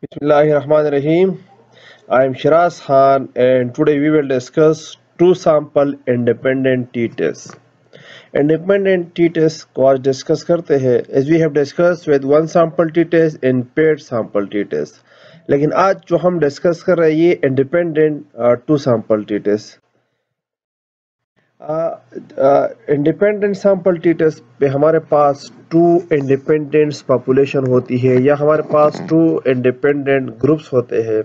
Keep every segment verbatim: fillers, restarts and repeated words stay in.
Bismillahirrahmanirrahim. I am Shiraz Khan and today we will discuss two sample independent t-tests. Independent t-tests ko aaj discuss karte hain, as we have discussed with one sample t-test and paired sample t-test. Lekin aaj jo hum discuss kar rahe hain ye independent uh, two sample t-test. Independent sample t test पे हमारे पास to independent population होती है या हमारे पास to independent groups होते हैं.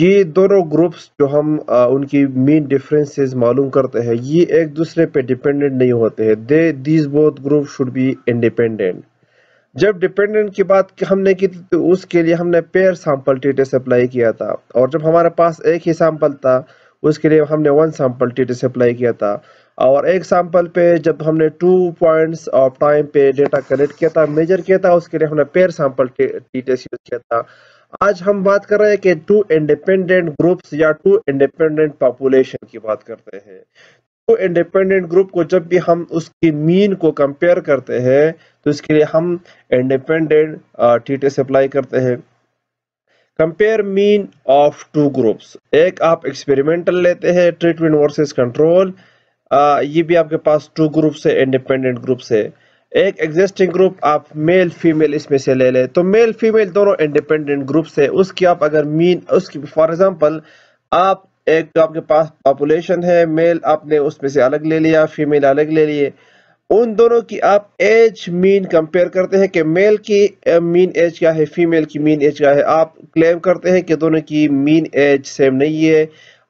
ये दोनों ग्रुप्स जो हम आ, उनकी मीन डिफरेंसेस मालूम करते हैं, ये एक दूसरे पे डिपेंडेंट नहीं होते हैं. They these both group should be independent. जब डिपेंडेंट की बात कि हमने की तो उसके लिए हमने pair sample t test apply किया था, और जब हमारे पास एक ही सैम्पल था उसके लिए हमने one sample t test apply किया था. और एक सैम्पल पे जब हमने टू पॉइंट्स ऑफ टाइम पे डेटा कलेक्ट किया था, मेजर किया था, उसके लिए हमने pair sample t test use किया था. आज हम बात कर रहे हैं कि टू इंडिपेंडेंट ग्रुप्स या टू इंडिपेंडेंट पॉपुलेशन की बात करते हैं. टू इंडिपेंडेंट ग्रुप को जब भी हम उसकी मीन को कंपेयर करते हैं तो इसके लिए हम इंडिपेंडेंट टी टेस्ट अप्लाई करते हैं. Compare mean of two groups. एक आप एक्सपेरिमेंटल लेते हैं, ट्रीटमेंट वर्सेस कंट्रोल, ये भी आपके पास टू ग्रुप्स है, इंडिपेंडेंट ग्रुप्स है. एक एग्जिस्टिंग ग्रुप आप मेल फीमेल इसमें से ले ले तो मेल फीमेल दोनों इंडिपेंडेंट ग्रुप्स है. उसकी आप अगर मीन उसकी फॉर एग्जांपल आप एक तो आपके पास पॉपुलेशन है, मेल आपने उसमें से अलग ले लिया, फीमेल अलग ले लिए, उन दोनों की आप एज मीन कंपेयर करते हैं कि मेल की मीन एज क्या है, फीमेल की मीन एज क्या है. आप क्लेम करते हैं कि दोनों की मीन एज सेम नहीं है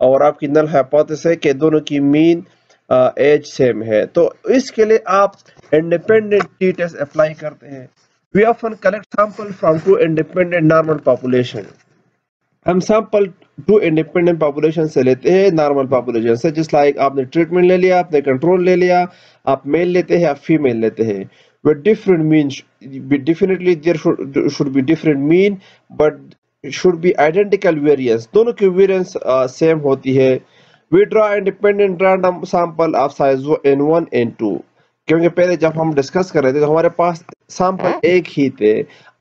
और आपकी नल हाइपोथेसिस है कि दोनों की मीन एज सेम है. तो इसके लिए आप इंडिपेंडेंट टी टेस्ट अप्लाई करते हैं. We often collect sample from two independent normal population. हम सैंपल टू इंडिपेंडेंट पॉपुलेशन से लेते हैं नॉर्मल पॉपुलेशन से. जस्ट लाइक आपने ट्रीटमेंट ले लिया, आपने कंट्रोल ले लिया, आप मेल लेते हैं, आप फीमेल लेते हैं. With different means definitely there should be different mean but should be identical variance. दोनों की वेरिएंस सेम होती है. We draw independent random sample of size n one n two. क्योंकि पहले जब हम डिस्कस कर रहे थे तो हमारे पास सैंपल एक ही थे,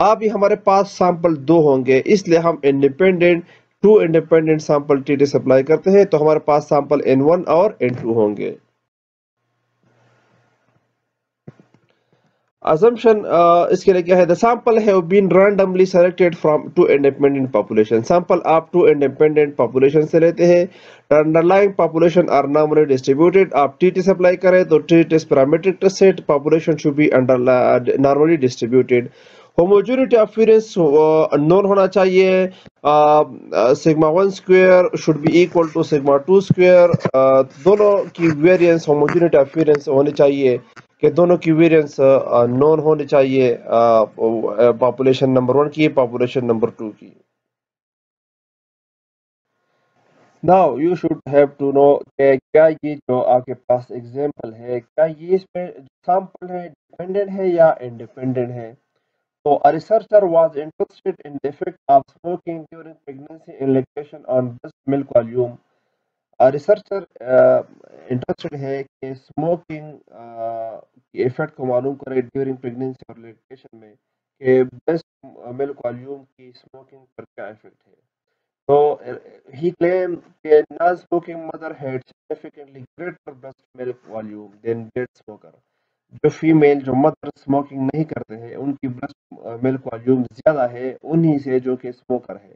अभी हमारे पास सैंपल दो होंगे, इसलिए हम independent two independent sample t test apply करते हैं. तो हमारे पास सैंपल एन वन और एन टू होंगे. Assumption uh, इसके लिए क्या है, the sample have been randomly selected from two independent population. Sample आप टू इंडिपेंडेंट पॉपुलेशन से लेते हैं, underlying population are normally distributed. आप टी टेस्ट अप्लाई करें तो t test parametric test set population should be under normally distributed. Homogeneity of variance known होना चाहिए. Sigma one square should be equal to sigma two square. दोनों की variance homogeneity अफियरेंस होनी चाहिए कि दोनों की वेरिएंस नोन होनी चाहिए, पॉपुलेशन नंबर वन की पॉपुलेशन नंबर टू की. Now you should have to know कि क्या ये जो आपके पास एग्जाम्पल है, क्या ये इसमें सैंपल है डिपेंडेंट है या इंडिपेंडेंट है. तो a researcher was interested in the effect of smoking during pregnancy and lactation on breast milk volume. Researcher interested है कि स्मोकिंग के इफेक्ट को मालूम करे ड्यूरिंग प्रेगनेंसी और लैक्टेशन में कि ब्रेस्ट मिल्क वॉल्यूम की स्मोकिंग पर क्या इफेक्ट है. तो ही क्लेम कि non smoking mother had significantly greater breast milk volume than dead smoker. जो फीमेल जो मदर स्मोकिंग नहीं करते हैं उनकी ब्रेस्ट मिल्क वॉल्यूम ज्यादा है उन्हीं से जो कि स्मोकर है.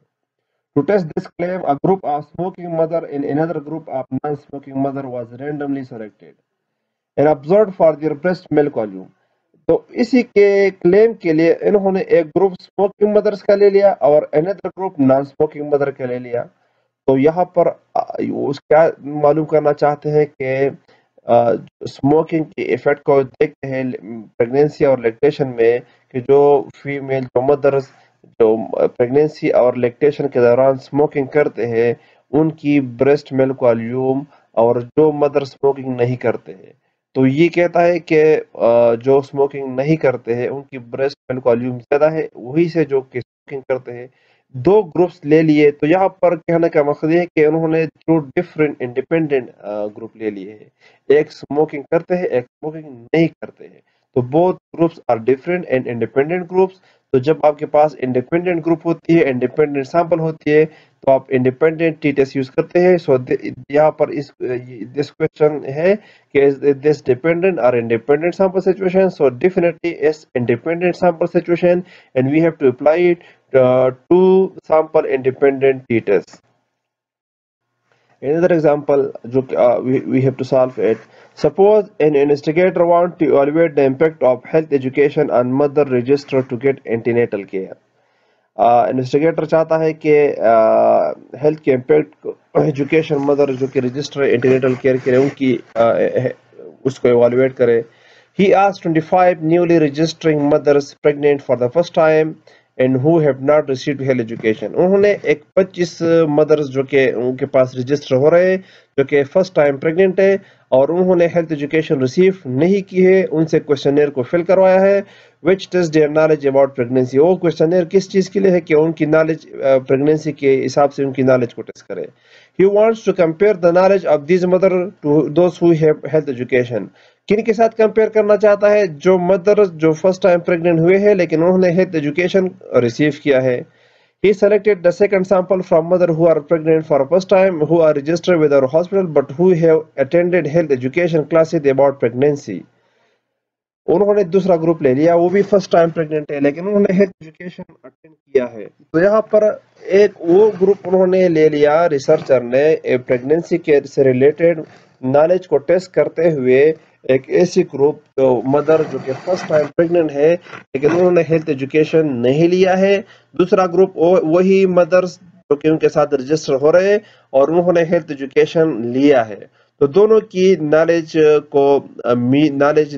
To test this claim, a group of smoking mother and another group of non-smoking mother was randomly selected and observed for their breast milk volume. तो इसी के क्लेम के लिए इन्होंने एक ग्रुप स्मोकिंग मदर्स का ले लिया और another group non-smoking mother का ले लिया. तो यहाँ पर उसका मालूम करना चाहते हैं कि स्मोकिंग के इफेक्ट को देखते हैं प्रेगनेंसी और लैक्टेशन में कि जो फीमेल जो मदर्स जो प्रेगनेंसी और लैक्टेशन के दौरान स्मोकिंग करते हैं उनकी ब्रेस्ट मिल्क वॉल्यूम और जो मदर स्मोकिंग नहीं करते हैं. तो ये कहता है कि जो स्मोकिंग नहीं करते हैं उनकी ब्रेस्ट मिल्क वॉल्यूम ज़्यादा है वही से जो कि स्मोकिंग करते हैं. दो ग्रुप्स ले लिए तो यहाँ पर कहने का मकसद है कि उन्होंने दो डिफरेंट इंडिपेंडेंट ग्रुप ले लिए हैं, एक स्मोकिंग करते हैं एक स्मोकिंग नहीं करते हैं. तो both groups are different and independent groups. तो जब आपके पास इंडिपेंडेंट ग्रुप होती है, इंडिपेंडेंट सैंपल होती है, तो आप इंडिपेंडेंट टी टेस्ट यूज करते हैं। सो यहाँ पर इस दिस क्वेश्चन है कि this dependent or independent sample situation, so definitely is independent sample situation and we have to apply it to sample independent t test. Another example uh, we, we have to solve it. Suppose an investigator wants to evaluate the impact of health education on mother register to get antenatal care. Uh, investigator चाहता है कि health के impact education mother जो कि register antenatal care के उनकी उसको evaluate करे। He asked twenty-five newly registering mothers pregnant for the first time and who have not received health education. उन्होंने एक पच्चीस मदर्स जो के उनके पास रजिस्टर हो रहे जो कि फर्स्ट टाइम प्रेग्नेंट है और उन्होंने हेल्थ एजुकेशन रिसीव नहीं की है, उनसे क्वेश्चनर को फिल करवाया है। Which test their knowledge about pregnancy, वो क्वेश्चनर किस चीज़ के लिए है कि उनकी नॉलेज प्रेगनेंसी के हिसाब से उनकी नॉलेज को टेस्ट करे। He wants to compare the knowledge of this mother to those who have health education. किन के साथ कंपेयर करना चाहता है? जो मदर जो फर्स्ट टाइम प्रेग्नेंट हुए हैं लेकिन उन्होंने हेल्थ एजुकेशन रिसीव किया है। He selected the second sample from mothers who are pregnant for the first time, who are registered with our hospital, but who have attended health education classes about pregnancy. उन्होंने दूसरा group ले लिया, वो भी first time pregnant है लेकिन उन्होंने health education attend किया है। तो यहाँ पर एक वो ग्रुप उन्होंने ले लिया रिसर्चर ने प्रेगनेंसी के से रिलेटेड नॉलेज को टेस्ट करते हुए, एक ऐसी ग्रुप तो मदर जो कि फर्स्ट टाइम प्रेग्नेंट है लेकिन उन्होंने हेल्थ एजुकेशन नहीं लिया है। दूसरा ग्रुप वही मदर्स जो कि उनके साथ रजिस्टर हो रहे और उन्होंने हेल्थ एजुकेशन लिया है। तो दोनों की नॉलेज को मीन नॉलेज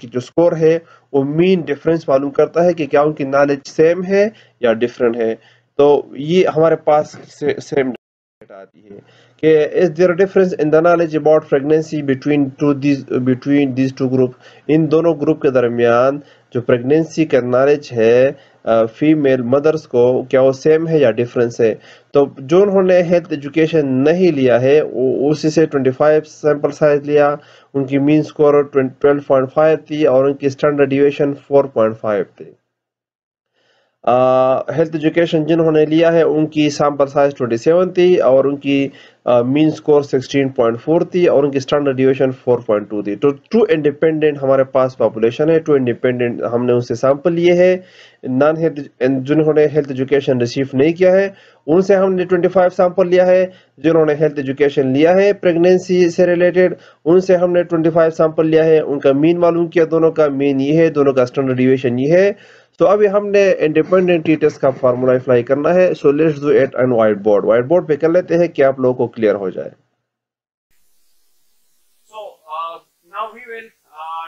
की जो स्कोर है वो मीन डिफरेंस मालूम करता है कि क्या उनकी नॉलेज सेम है या डिफरेंट है। तो ये हमारे पास से, सेम आती है कि is there difference in the knowledge about pregnancy between two this between this two group. इन दोनों ग्रुप के दरमियान जो प्रेगनेंसी का नॉलेज है फीमेल मदर्स को, क्या वो सेम है या डिफरेंस है? तो जो उन्होंने हेल्थ एजुकेशन नहीं लिया है उसी से पच्चीस सैंपल साइज लिया, उनकी मीन स्कोर बारह पॉइंट पाँच थी और उनकी स्टैंडर्ड डिविएशन चार पॉइंट पाँच थी। हेल्थ uh, एजुकेशन जिन्होंने लिया है उनकी सैम्पल साइज सत्ताईस थी और उनकी मीन स्कोर सोलह पॉइंट चार थी और उनकी स्टैंडर्ड डिविएशन चार पॉइंट दो थी। तो टू इंडिपेंडेंट हमारे पास पॉपुलेशन है, टू इंडिपेंडेंट हमने उनसे सैंपल लिए हैं। नॉन हेल्थ जिन्होंने हेल्थ एजुकेशन रिसीव नहीं किया है उनसे हमने पच्चीस सैंपल लिया है, जिन्होंने हेल्थ एजुकेशन लिया है प्रेगनेंसी से रिलेटेड उनसे हमने पच्चीस सैंपल लिया है, उनका मीन मालूम किया। दोनों का मीन ये है, दोनों का स्टैंडर्ड डिविएशन ये है। तो so, अभी हमने इंडिपेंडेंट टी टेस्ट का फार्मूला अप्लाई करना है। So let's do it on white board. White board पे कर लेते हैं कि आप लोगों को क्लियर हो जाए। So now we will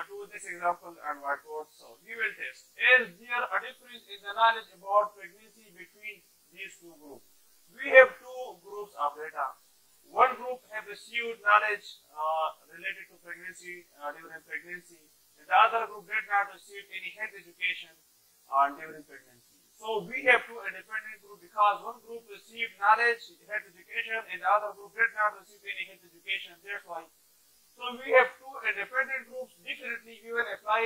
do this example on white board. So we will test is there a difference in the knowledge about pregnancy between these two group. We have two groups of data. One group have received knowledge related to pregnancy during pregnancy and the other group did not receive any health education on during pregnancy. So we have two independent groups because one group received knowledge, health education, and the other group did not receive any health education. That's why. So we have two independent groups. Definitely we will apply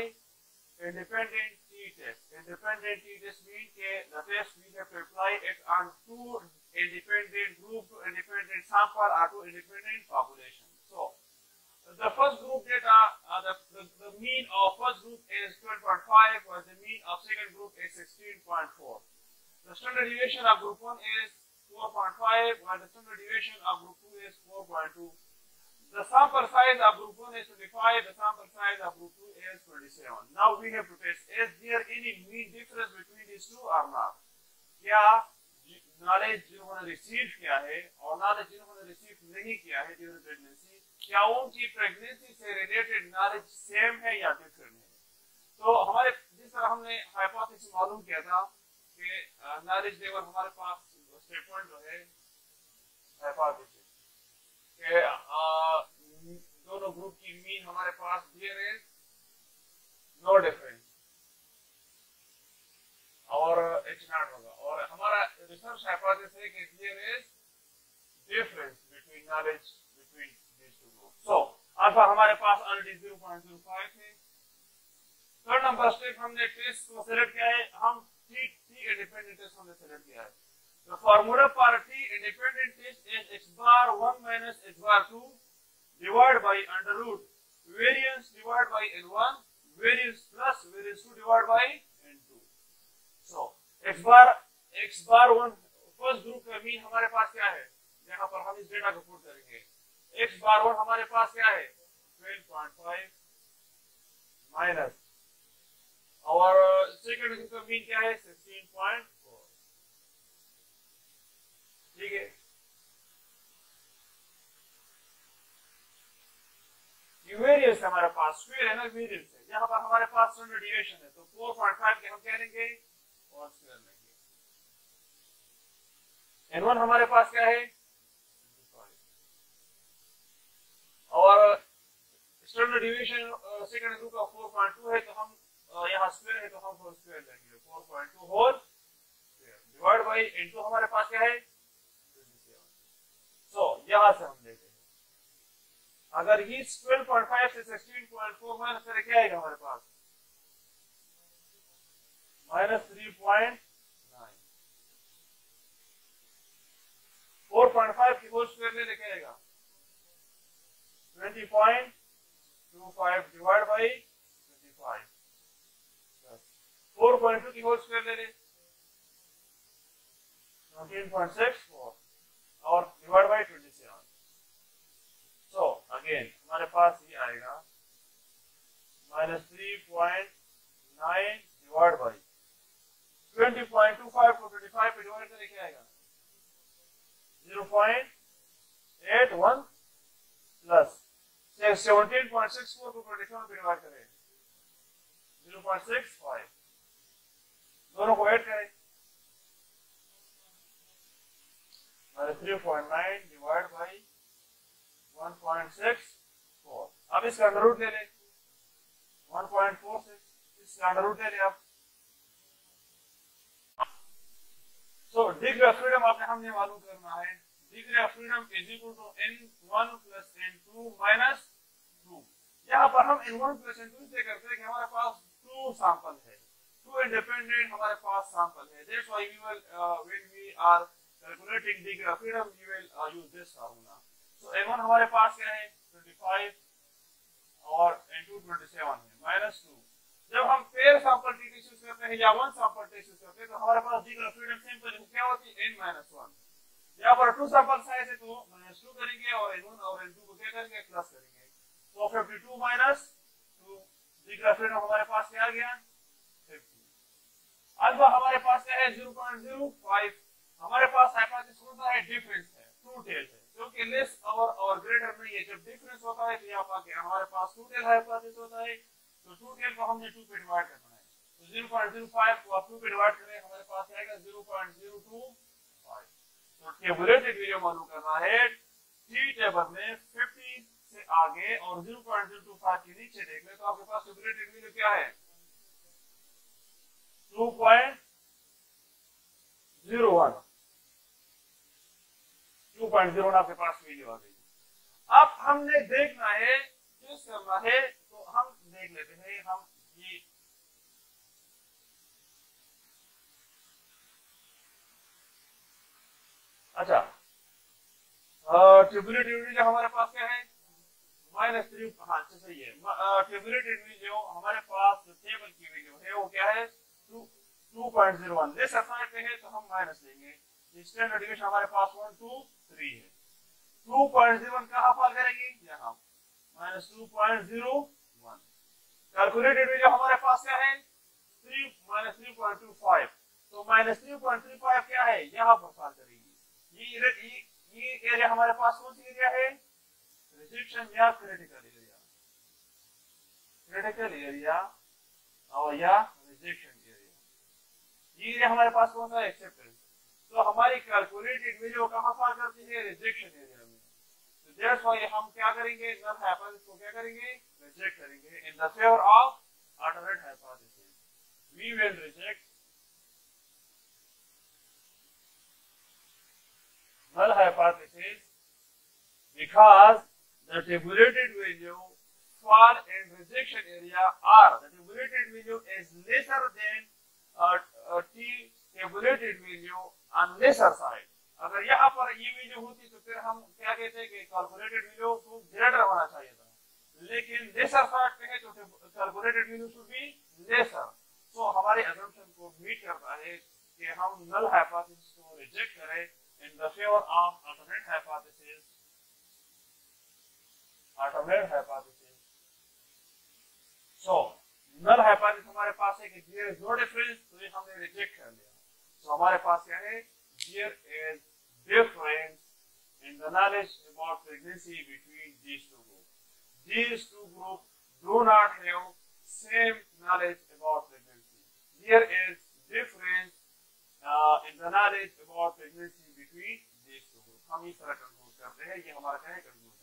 independent T test. Independent T test means that the test we have to apply it on two independent groups, two independent sample, or two independent population. So the first group data, uh, the, the, the mean of first group is twelve point five while the mean of second group is sixteen point four. The standard deviation of group one is four point five while the standard deviation of group two is four point two. The sample size of group one is twenty-five, the sample size of group two is twenty-seven. Now we have to test, is there any mean difference between these two or not? Yeah. Knowledge जिन्होंने receive किया है और knowledge जिन्होंने receive नहीं किया है during pregnancy, क्या उनकी प्रेगनेंसी से रिलेटेड नॉलेज सेम है या डिफरेंट है? तो हमारे जिस तरह हमने हाइपोथेसिस मालूम किया था कि नॉलेज लेवल हमारे पास स्टेटमेंट जो है हाइपोथेसिस कि दोनों ग्रुप की मीन हमारे पास देयर इज नो डिफरेंस और एच नॉट होगा और हमारा रिसर्च हाइपोथेसिस है कि there is difference between knowledge between this two groups. So alpha हमारे पास already zero point zero five है। थर्ड नंबर स्टेप हमने टेस्ट को सेलेक्ट किया है। हम three, three independent tests on the cylinder we have. The formula for three independent tests is x bar one minus x bar two divided by under root variance divided by n one variance plus variance two divided by n two. So x bar x bar one first group का mean हमारे पास क्या है? यहाँ पर हम इस data को पुट करेंगे. x bar one हमारे पास क्या है? twelve point five minus our second group का mean क्या है? sixteen point four. ठीक है. वेरिएंस हमारे पास स्क्वायर है ना, वेरिएंस है. यहाँ पर हमारे पास स्टैंडर्ड डेविएशन है, तो four point five के हम क्या लेंगे और स्क्वायर लेंगे. n one हमारे पास क्या है और स्टैंडर्ड डेविएशन सेकंड ग्रुप का four point two है, तो हम यहाँ स्क्वायर है तो हम होल स्क्वायर लेंगे. four point two whole divide by n two हमारे पास क्या है. सो यहाँ से हम लेते हैं, अगर ये twelve point five से sixteen point four माइनस करें क्या आएगा हमारे पास minus three point nine. four point five की होल स्क्वायर लेने क्या आएगा twenty point two five divide by twenty-five. four point two की होल स्क्वायर लेने seventeen point six four और divide by twenty-seven. So again हमारे पास ये आएगा minus three point nine divided by twenty point two five को twenty-five पे divide करें क्या आएगा zero point eight one plus seventeen point six four को twenty-five पे डिवाइड करें zero point six five. दोनों को ऐड करें minus three point nine divided by one point six four. अब इसका अंडर रूट ले लें one point four six, इसका अंडर रूट ले लें आप. सो डिग्री ऑफ फ्रीडम आपने हमने मालूम करना है. Degree of freedom is equal to n one plus n two minus two. यहाँ पर हम n one plus n two से करते हैं कि हमारे पास two सैंपल है, two इंडिपेंडेंट हमारे पास सैंपल है. That's why we will when we are calculating degree of freedom we will use this formula. तो n one हमारे पास क्या है twenty-five और n two twenty-seven है माइनस two. जब हम पेयर सैंपल टेस्ट यूज करते हैं या वन सैंपल टेस्ट यूज करते हैं तो हमारे पास डिग्री ऑफ फ्रीडम सिंपल क्या होती है n minus one. या पर two सैंपल साइज है तो माइनस two करेंगे और n one और n two को क्या करेंगे प्लस करेंगे. तो fifty-two minus two degree of freedom हमारे पास क्या आ गया fifty. अब हमारे पास क्या है zero point zero five. हमारे पास हाइपोथेसिस होता है डिफरेंस है two टेल है जो कि लेस और और ग्रेटर में है. जब डिफरेंस होता है तो यहाँ पर हमारे पास टू टेल हाइपोथेसिस होता है, तो टू टेल को हमने टू पे डिवाइड करना है. तो zero point zero five को आप टू पे डिवाइड करें हमारे पास आएगा zero point zero two five. तो टेबुलेटेड वीडियो मालूम करना है टी टेबल में fifty से आगे और zero point zero two five के नीचे देख ले तो आपके पास टेबुलेटेड वीडियो क्या है two point zero one. two point zero आपके पास वीडियो आ गई. अब हमने देखना है किस करना है, तो हम देख लेते हैं. हम ये अच्छा ट्रिब्यूलेटेड वीडियो हमारे पास क्या है माइनस थ्री. हाँ सही है. ट्रिब्यूलेटेड वीडियो हमारे पास जो टेबल की वीडियो है वो क्या है two point zero one. Less aside पे है तो हम माइनस लेंगे. स्टैंडर्ड डेविएशन हमारे पास one two three है. two point zero one कहां पर करेंगे यहां minus two point zero one. Calculated video हमारे पास क्या है three minus three point two five. तो minus three point three five क्या है यहां पर पार करेंगे. ये ये ये एरिया हमारे पास कौन सी एरिया है रिजेक्शन या क्रिटिकल एरिया. क्रिटिकल एरिया और या रिजेक्शन एरिया. ये एरिया हमारे पास कौन सा है एक्सेप्टेंस. तो हमारी कैलकुलेटेड वीडियो कहां पार करती है रिजेक्शन एरिया में. तो दैट्स व्हाई हम क्या करेंगे नल हाइपोथेसिस को क्या करेंगे रिजेक्ट करेंगे in the favour of alternate hypothesis. We will reject null hypothesis because the tabulated video for and rejection area are the tabulated video is lesser than t lesser side. अगर यहाँ पर ये video होती तो फिर हम क्या कहते कि कैलकुलेटेड वीडियो खूब ग्रेटर होना चाहिए था, लेकिन लेसर साइड पे है तो calculated video should be lesser. तो हमारे असम्पशन को मीट करता है कि हम नल हाइपोथेसिस को रिजेक्ट करें in the favour of alternate hypothesis. Alternate hypothesis so null hypothesis हमारे पास है कि देयर इज नो डिफरेंस, तो ये हमने रिजेक्ट कर लिया। तो हमारे पास क्या है, there is difference in the knowledge about pregnancy between these two group. These two group do not have same knowledge about pregnancy. There is difference in the knowledge about pregnancy between these two group. हम इस तरह conclude करते हैं, ये हमारा क्या है conclusion.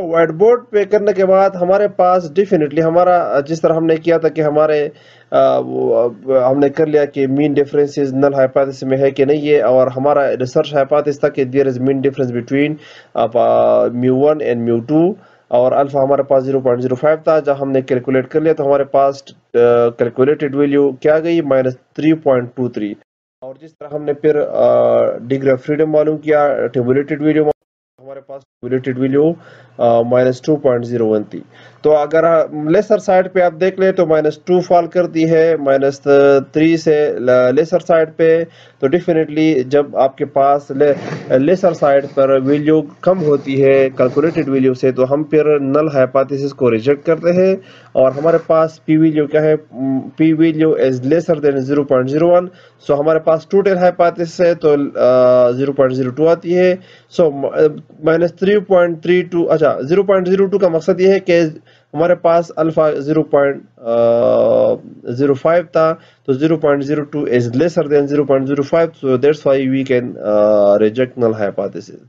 White board पे करने के बाद हमारे पास डेफिनेटली हमारा जिस तरह हमने किया था कि हमारे आ, वो हमने कर लिया कि मीन डिफरेंसेस नल हाइपोथेसिस में है कि नहीं है, और हमारा रिसर्च हाइपोथेसिस था कि there is mean difference between mu one and mu two, और अल्फा हमारे पास ज़ीरो पॉइंट ज़ीरो फाइव था। जब हमने कैलकुलेट कर लिया तो हमारे पास कैलकुलेटेड वैल्यू क्या गई, minus three point two three. और जिस तरह हमने फिर डिग्री ऑफ फ्रीडम मालूम किया टेबुलेटेड वैल्यू, हमारे पास tabulated value minus two point zero one थी। तो अगर लेसर साइड पे आप देख लें तो माइनस टू फॉल करती है माइनस थ्री से लेसर साइड पे। तो डेफिनेटली जब आपके पास ले, लेसर साइड पर वैल्यू कम होती है कैलकुलेटेड वैल्यू से, तो हम फिर नल हाइपोथेसिस को रिजेक्ट करते हैं। और हमारे पास पी वैल्यू क्या है, P value is lesser than zero point zero one. So हमारे पास टू टेल हाइपोथेसिस है तो ज़ीरो पॉइंट ज़ीरो टू आती है। So minus three point three two, अच्छा ज़ीरो पॉइंट ज़ीरो टू का मकसद ये है कि हमारे पास alpha zero point zero five था, तो zero point zero two is lesser than zero point zero five, so that's why we can reject null hypothesis.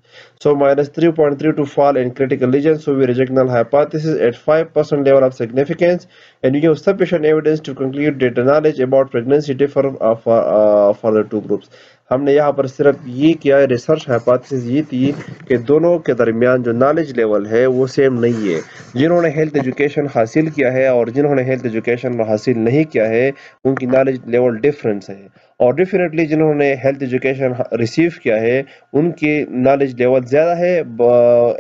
So minus three point three two fall in critical region, so we reject null hypothesis at five percent level of significance, and we have sufficient evidence to conclude that the knowledge about pregnancy differ of, uh, for the two groups। हमने यहाँ पर सिर्फ ये किया है, research hypothesis ये थी कि दोनों के दरमियान जो नॉलेज लेवल है वो सेम नहीं है। जिन्होंने हेल्थ एजुकेशन हासिल किया है और जिन्होंने हेल्थ एजुकेशन हासिल नहीं किया है उनकी नॉलेज लेवल डिफरेंस है, और डेफिनेटली जिन्होंने हेल्थ एजुकेशन रिसीव किया है उनकी नॉलेज लेवल ज़्यादा है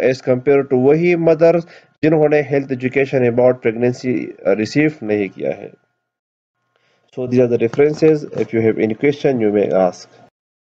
एज़ कम्पेयर टू वही मदर्स जिन्होंने health education about pregnancy receive नहीं किया है। So these are the differences. If you have any question you may ask.